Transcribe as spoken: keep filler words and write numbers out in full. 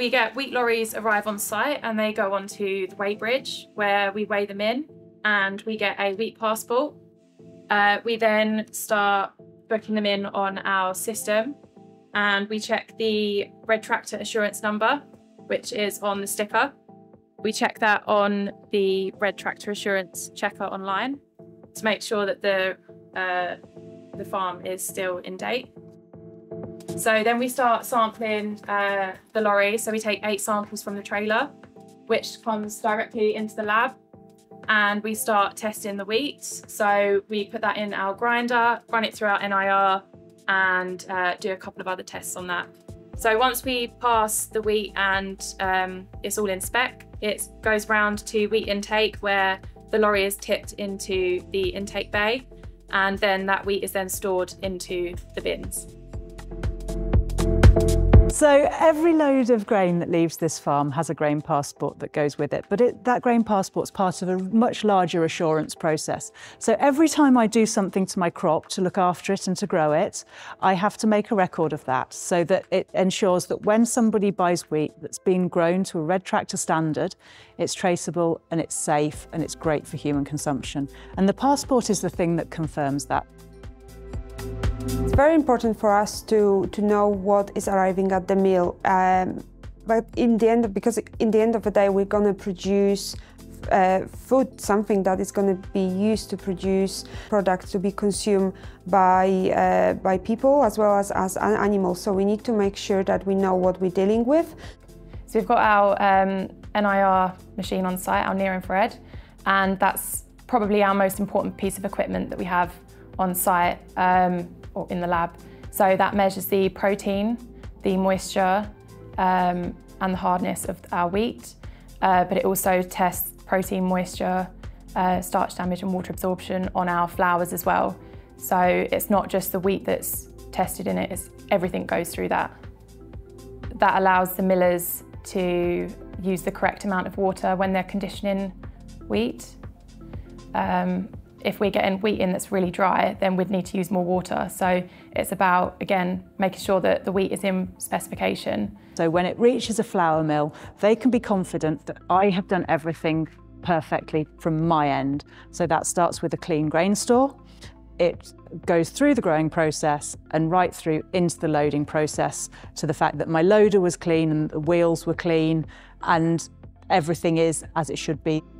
we get wheat lorries arrive on site and they go onto the weigh bridge where we weigh them in and we get a wheat passport. Uh, we then start booking them in on our system and we check the Red Tractor Assurance number, which is on the sticker. We check that on the Red Tractor Assurance checker online to make sure that the, uh, the farm is still in date. So then we start sampling uh, the lorry. So we take eight samples from the trailer, which comes directly into the lab, and we start testing the wheat. So we put that in our grinder, run it through our N I R, and uh, do a couple of other tests on that. So once we pass the wheat and um, it's all in spec, it goes round to wheat intake where the lorry is tipped into the intake bay, and then that wheat is then stored into the bins. So every load of grain that leaves this farm has a grain passport that goes with it, but it, that grain passport's part of a much larger assurance process. So every time I do something to my crop to look after it and to grow it, I have to make a record of that so that it ensures that when somebody buys wheat that's been grown to a Red Tractor standard, it's traceable and it's safe and it's great for human consumption. And the passport is the thing that confirms that. It's very important for us to, to know what is arriving at the mill. Um, but in the end, because in the end of the day, we're going to produce uh, food, something that is going to be used to produce products to be consumed by, uh, by people as well as, as animals. So we need to make sure that we know what we're dealing with. So we've got our um, N I R machine on site, our near infrared, and that's probably our most important piece of equipment that we have on site um, or in the lab. So that measures the protein, the moisture um, and the hardness of our wheat, uh, but it also tests protein, moisture, uh, starch damage and water absorption on our flours as well. So it's not just the wheat that's tested in it, it's everything goes through that. That allows the millers to use the correct amount of water when they're conditioning wheat. Um, If we're getting wheat in that's really dry, then we'd need to use more water. So it's about, again, making sure that the wheat is in specification. So when it reaches a flour mill, they can be confident that I have done everything perfectly from my end. So that starts with a clean grain store. It goes through the growing process and right through into the loading process to the fact that my loader was clean and the wheels were clean and everything is as it should be.